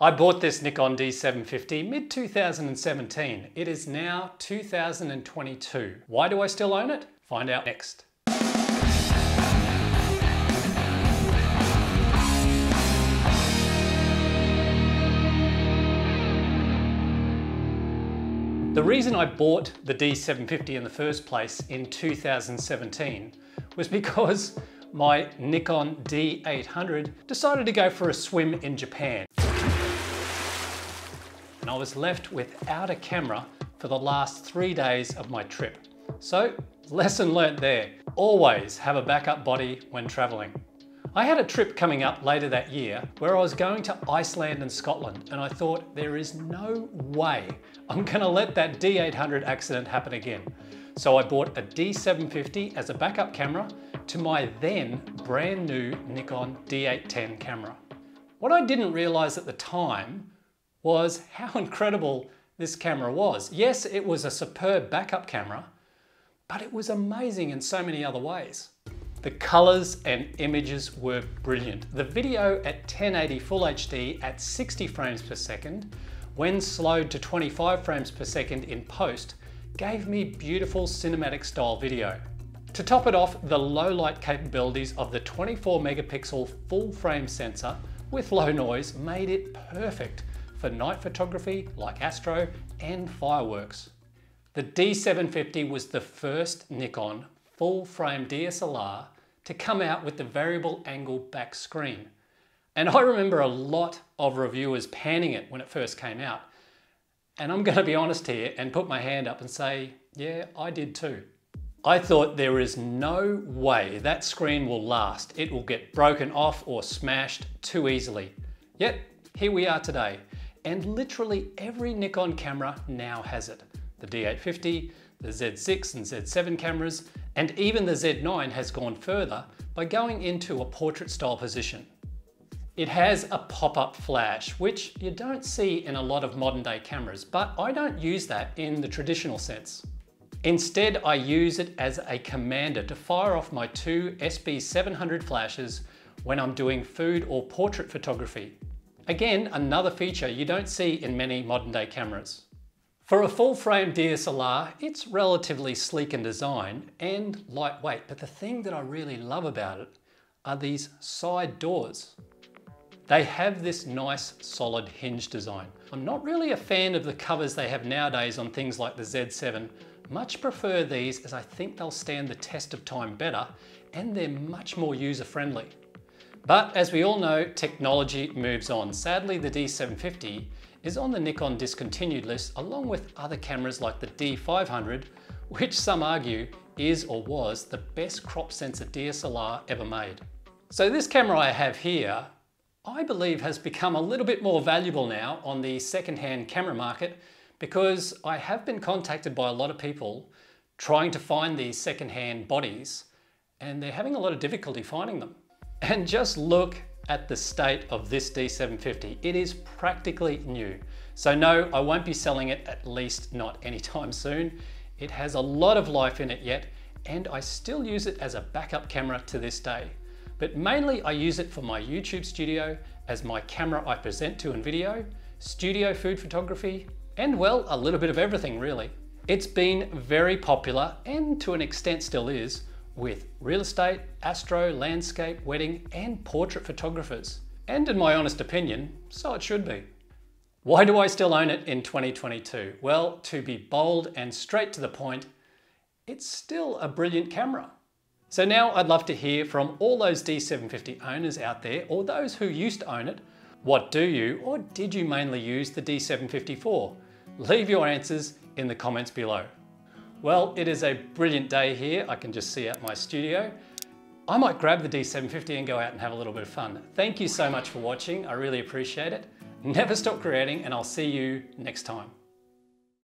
I bought this Nikon D750 mid-2017. It is now 2022. Why do I still own it? Find out next. The reason I bought the D750 in the first place in 2017 was because my Nikon D800 decided to go for a swim in Japan. And I was left without a camera for the last 3 days of my trip. So, lesson learnt there. Always have a backup body when traveling. I had a trip coming up later that year where I was going to Iceland and Scotland, and I thought there is no way I'm gonna let that D800 accident happen again. So I bought a D750 as a backup camera to my then brand new Nikon D810 camera. What I didn't realize at the time was how incredible this camera was. Yes, it was a superb backup camera, but it was amazing in so many other ways. The colors and images were brilliant. The video at 1080 Full HD at 60 frames per second, when slowed to 25 frames per second in post, gave me beautiful cinematic style video. To top it off, the low light capabilities of the 24 megapixel full frame sensor with low noise made it perfect for night photography like astro and fireworks. The D750 was the first Nikon full frame DSLR to come out with the variable angle back screen. And I remember a lot of reviewers panning it when it first came out. And I'm gonna be honest here and put my hand up and say, yeah, I did too. I thought there is no way that screen will last. It will get broken off or smashed too easily. Yet, here we are today. And literally every Nikon camera now has it. The D850, the Z6 and Z7 cameras, and even the Z9 has gone further by going into a portrait style position. It has a pop-up flash, which you don't see in a lot of modern day cameras, but I don't use that in the traditional sense. Instead, I use it as a commander to fire off my two SB-700 flashes when I'm doing food or portrait photography. Again, another feature you don't see in many modern day cameras. For a full-frame DSLR, it's relatively sleek in design and lightweight, but the thing that I really love about it are these side doors. They have this nice solid hinge design. I'm not really a fan of the covers they have nowadays on things like the Z7. Much prefer these as I think they'll stand the test of time better and they're much more user-friendly. But as we all know, technology moves on. Sadly, the D750 is on the Nikon discontinued list along with other cameras like the D500, which some argue is or was the best crop sensor DSLR ever made. So this camera I have here, I believe has become a little bit more valuable now on the secondhand camera market because I have been contacted by a lot of people trying to find these secondhand bodies and they're having a lot of difficulty finding them. And just look at the state of this D750. It is practically new. So no, I won't be selling it, at least not anytime soon. It has a lot of life in it yet, and I still use it as a backup camera to this day. But mainly I use it for my YouTube studio, as my camera I present to in video, studio food photography, and well, a little bit of everything really. It's been very popular, and to an extent still is, with real estate, astro, landscape, wedding, and portrait photographers. And in my honest opinion, so it should be. Why do I still own it in 2022? Well, to be bold and straight to the point, it's still a brilliant camera. So now I'd love to hear from all those D750 owners out there, or those who used to own it. What do you, or did you mainly use the D750 for? Leave your answers in the comments below. Well, it is a brilliant day here. I can just see out my studio. I might grab the D750 and go out and have a little bit of fun. Thank you so much for watching. I really appreciate it. Never stop creating, and I'll see you next time.